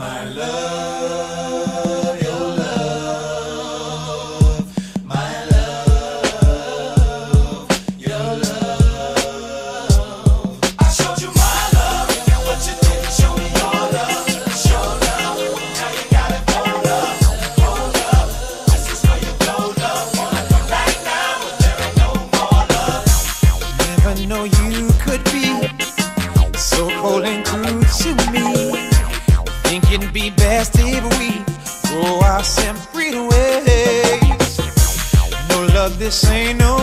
My love, your love, my love, your love. I showed you my love, and what you didn't show me your love, now you got it rolled up, this is how you blowed up. Wanna come back now, but there ain't no more love. Never know you could be so cold and cruel to me. Think it'd be best if we go our separate ways. No love, this ain't no